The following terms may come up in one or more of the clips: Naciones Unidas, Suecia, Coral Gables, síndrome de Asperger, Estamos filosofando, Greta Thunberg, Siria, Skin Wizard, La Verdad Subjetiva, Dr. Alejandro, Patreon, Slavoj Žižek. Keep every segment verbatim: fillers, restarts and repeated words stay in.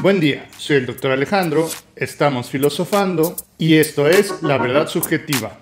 Buen día, soy el doctor Alejandro, estamos filosofando y esto es La Verdad Subjetiva.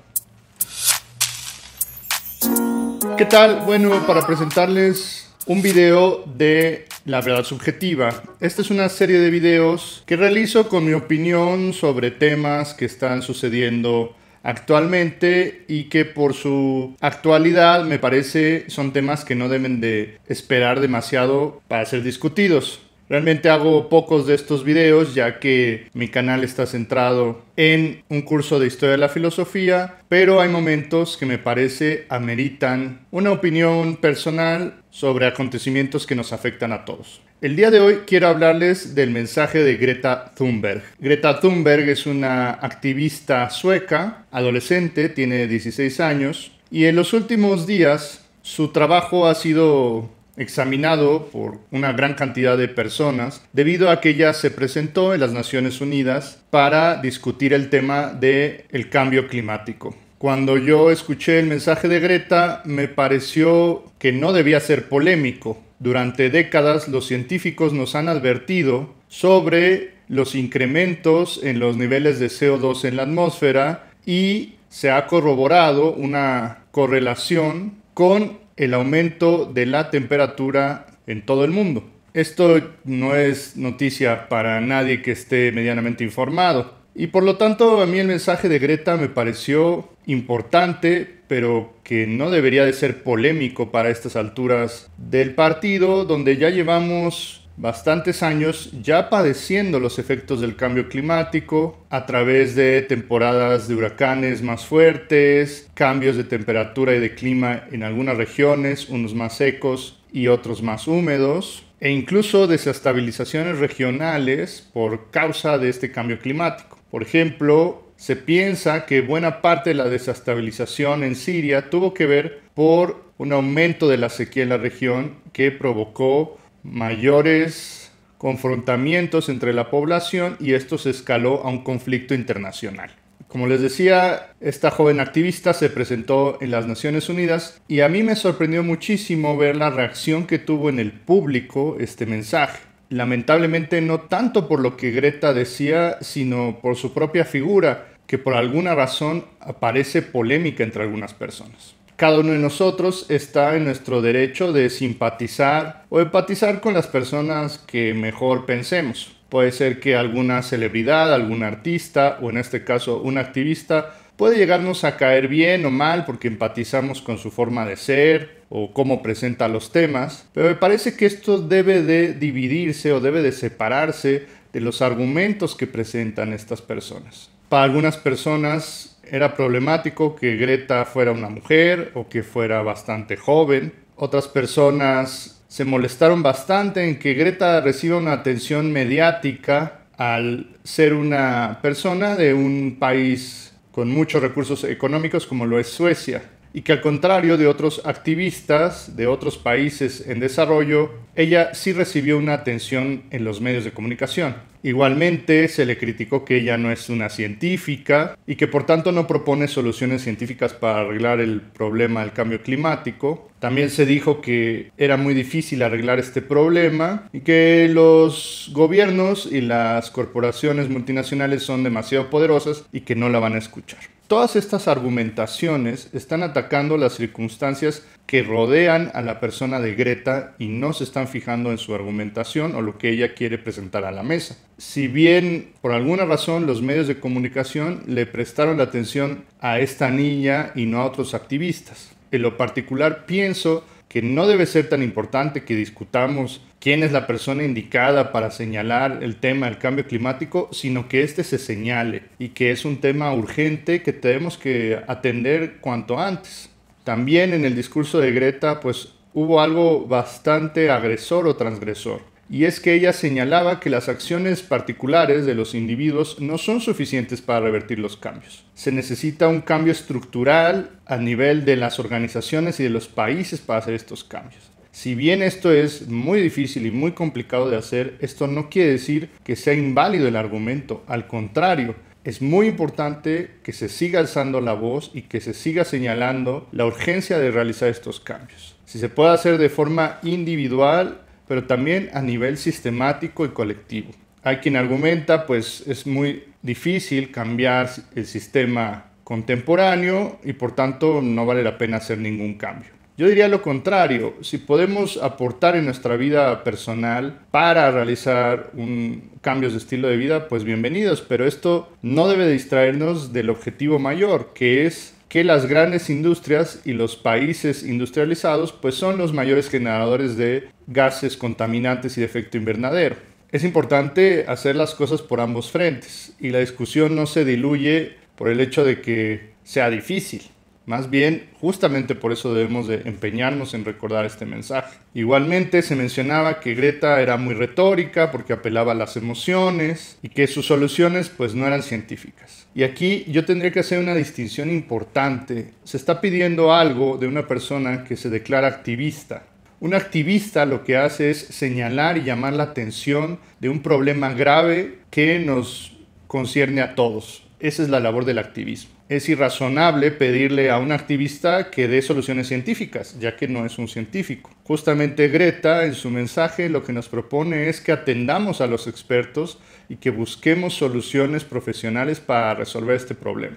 ¿Qué tal? Bueno, para presentarles un video de La Verdad Subjetiva. Esta es una serie de videos que realizo con mi opinión sobre temas que están sucediendo actualmente y que por su actualidad me parece son temas que no deben de esperar demasiado para ser discutidos. Realmente hago pocos de estos videos ya que mi canal está centrado en un curso de Historia de la Filosofía, pero hay momentos que me parece ameritan una opinión personal sobre acontecimientos que nos afectan a todos. El día de hoy quiero hablarles del mensaje de Greta Thunberg. Greta Thunberg es una activista sueca, adolescente, tiene dieciséis años, y en los últimos días su trabajo ha sido examinado por una gran cantidad de personas debido a que ella se presentó en las Naciones Unidas para discutir el tema del cambio climático. Cuando yo escuché el mensaje de Greta, me pareció que no debía ser polémico. Durante décadas los científicos nos han advertido sobre los incrementos en los niveles de C O dos en la atmósfera y se ha corroborado una correlación con el aumento de la temperatura en todo el mundo. Esto no es noticia para nadie que esté medianamente informado. Y por lo tanto, a mí el mensaje de Greta me pareció importante, pero que no debería de ser polémico para estas alturas del partido, donde ya llevamos bastantes años ya padeciendo los efectos del cambio climático a través de temporadas de huracanes más fuertes, cambios de temperatura y de clima en algunas regiones, unos más secos y otros más húmedos, e incluso desestabilizaciones regionales por causa de este cambio climático. Por ejemplo, se piensa que buena parte de la desestabilización en Siria tuvo que ver por un aumento de la sequía en la región que provocó mayores confrontamientos entre la población y esto se escaló a un conflicto internacional. Como les decía, esta joven activista se presentó en las Naciones Unidas y a mí me sorprendió muchísimo ver la reacción que tuvo en el público este mensaje. Lamentablemente no tanto por lo que Greta decía, sino por su propia figura, que por alguna razón aparece polémica entre algunas personas. Cada uno de nosotros está en nuestro derecho de simpatizar o empatizar con las personas que mejor pensemos. Puede ser que alguna celebridad, algún artista o en este caso un activista puede llegarnos a caer bien o mal porque empatizamos con su forma de ser o cómo presenta los temas. Pero me parece que esto debe de dividirse o debe de separarse de los argumentos que presentan estas personas. Para algunas personas era problemático que Greta fuera una mujer o que fuera bastante joven. Otras personas se molestaron bastante en que Greta reciba una atención mediática al ser una persona de un país con muchos recursos económicos como lo es Suecia, y que al contrario de otros activistas de otros países en desarrollo, ella sí recibió una atención en los medios de comunicación. Igualmente se le criticó que ella no es una científica y que por tanto no propone soluciones científicas para arreglar el problema del cambio climático. También se dijo que era muy difícil arreglar este problema y que los gobiernos y las corporaciones multinacionales son demasiado poderosas y que no la van a escuchar. Todas estas argumentaciones están atacando las circunstancias que rodean a la persona de Greta y no se están fijando en su argumentación o lo que ella quiere presentar a la mesa. Si bien por alguna razón los medios de comunicación le prestaron la atención a esta niña y no a otros activistas. En lo particular pienso que no debe ser tan importante que discutamos quién es la persona indicada para señalar el tema del cambio climático, sino que este se señale y que es un tema urgente que tenemos que atender cuanto antes. También en el discurso de Greta, pues hubo algo bastante agresor o transgresor, y es que ella señalaba que las acciones particulares de los individuos no son suficientes para revertir los cambios. Se necesita un cambio estructural a nivel de las organizaciones y de los países para hacer estos cambios. Si bien esto es muy difícil y muy complicado de hacer, esto no quiere decir que sea inválido el argumento. Al contrario, es muy importante que se siga alzando la voz y que se siga señalando la urgencia de realizar estos cambios. Si se puede hacer de forma individual, pero también a nivel sistemático y colectivo. Hay quien argumenta, pues es muy difícil cambiar el sistema contemporáneo y por tanto no vale la pena hacer ningún cambio. Yo diría lo contrario, si podemos aportar en nuestra vida personal para realizar un, cambios de estilo de vida, pues bienvenidos, pero esto no debe distraernos del objetivo mayor, que es que las grandes industrias y los países industrializados pues son los mayores generadores de gases contaminantes y de efecto invernadero. Es importante hacer las cosas por ambos frentes y la discusión no se diluye por el hecho de que sea difícil. Más bien, justamente por eso debemos de empeñarnos en recordar este mensaje. Igualmente, se mencionaba que Greta era muy retórica porque apelaba a las emociones y que sus soluciones pues no eran científicas. Y aquí yo tendría que hacer una distinción importante. Se está pidiendo algo de una persona que se declara activista. Un activista lo que hace es señalar y llamar la atención de un problema grave que nos concierne a todos. Esa es la labor del activismo. Es irrazonable pedirle a un activista que dé soluciones científicas, ya que no es un científico. Justamente Greta, en su mensaje, lo que nos propone es que atendamos a los expertos y que busquemos soluciones profesionales para resolver este problema.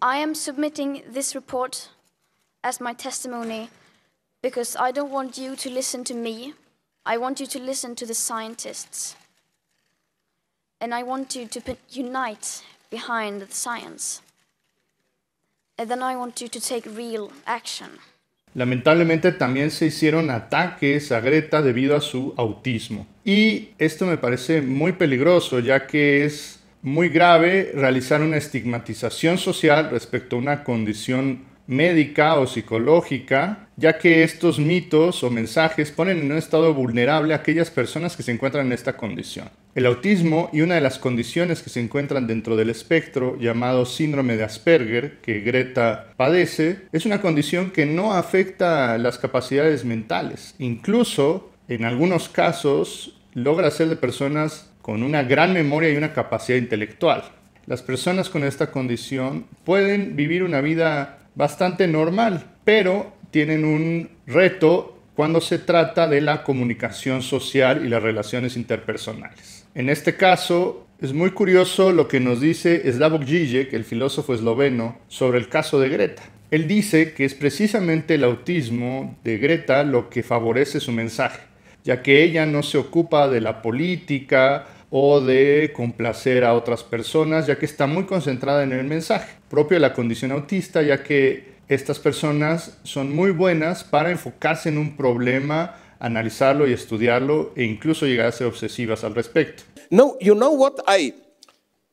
I am submitting this report as my testimony because I don't want you to listen to me. I want you to listen to the scientists. And I want you to unite behind the science. And then I want you to take real action. Lamentablemente también se hicieron ataques a Greta debido a su autismo. Y esto me parece muy peligroso, ya que es muy grave realizar una estigmatización social respecto a una condición médica o psicológica, ya que estos mitos o mensajes ponen en un estado vulnerable a aquellas personas que se encuentran en esta condición. El autismo y una de las condiciones que se encuentran dentro del espectro llamado síndrome de Asperger, que Greta padece, es una condición que no afecta las capacidades mentales. Incluso, en algunos casos, logra ser de personas con una gran memoria y una capacidad intelectual. Las personas con esta condición pueden vivir una vida bastante normal, pero tienen un reto cuando se trata de la comunicación social y las relaciones interpersonales. En este caso, es muy curioso lo que nos dice Slavoj Žižek, el filósofo esloveno, sobre el caso de Greta. Él dice que es precisamente el autismo de Greta lo que favorece su mensaje, ya que ella no se ocupa de la política o de complacer a otras personas, ya que está muy concentrada en el mensaje propio de la condición autista, ya que estas personas son muy buenas para enfocarse en un problema, analizarlo y estudiarlo e incluso llegar a ser obsesivas al respecto. No, you know what? I,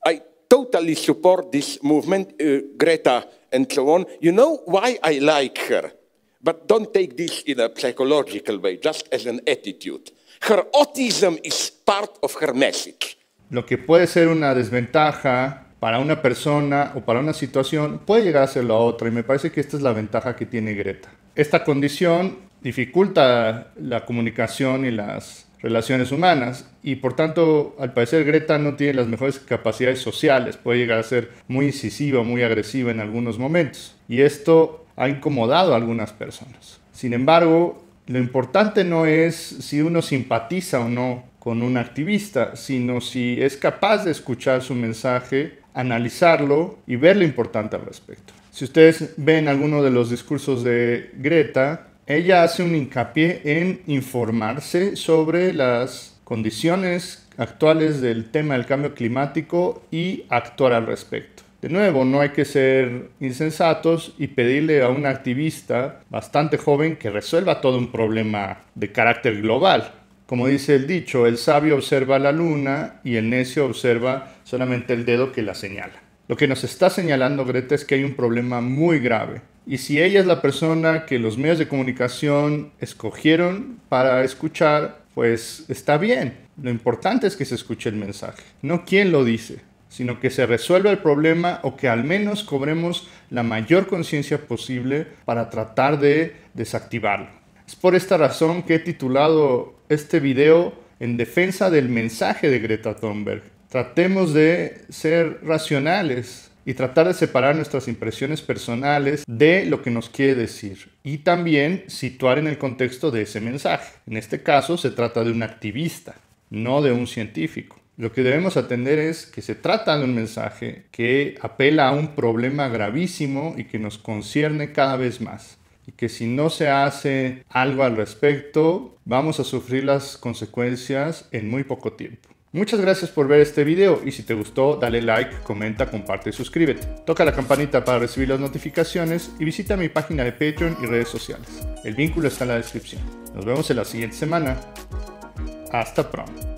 I totally support this movement, uh, Greta and so on. You know why I like her, but don't take this in a psychological way, just as an attitude. Her autism is part of her message. Lo que puede ser una desventaja para una persona o para una situación puede llegar a ser la otra, y me parece que esta es la ventaja que tiene Greta. Esta condición dificulta la comunicación y las relaciones humanas y por tanto al parecer Greta no tiene las mejores capacidades sociales, puede llegar a ser muy incisiva, muy agresiva en algunos momentos y esto ha incomodado a algunas personas. Sin embargo, lo importante no es si uno simpatiza o no con un activista, sino si es capaz de escuchar su mensaje, analizarlo y ver lo importante al respecto. Si ustedes ven alguno de los discursos de Greta, ella hace un hincapié en informarse sobre las condiciones actuales del tema del cambio climático y actuar al respecto. De nuevo, no hay que ser insensatos y pedirle a un activista bastante joven que resuelva todo un problema de carácter global. Como dice el dicho, el sabio observa la luna y el necio observa solamente el dedo que la señala. Lo que nos está señalando Greta es que hay un problema muy grave. Y si ella es la persona que los medios de comunicación escogieron para escuchar, pues está bien. Lo importante es que se escuche el mensaje, no quién lo dice, sino que se resuelva el problema o que al menos cobremos la mayor conciencia posible para tratar de desactivarlo. Es por esta razón que he titulado este video en defensa del mensaje de Greta Thunberg. Tratemos de ser racionales y tratar de separar nuestras impresiones personales de lo que nos quiere decir y también situar en el contexto de ese mensaje. En este caso se trata de un activista, no de un científico. Lo que debemos atender es que se trata de un mensaje que apela a un problema gravísimo y que nos concierne cada vez más. Y que si no se hace algo al respecto, vamos a sufrir las consecuencias en muy poco tiempo. Muchas gracias por ver este video y si te gustó dale like, comenta, comparte y suscríbete. Toca la campanita para recibir las notificaciones y visita mi página de Patreon y redes sociales. El vínculo está en la descripción. Nos vemos en la siguiente semana. Hasta pronto.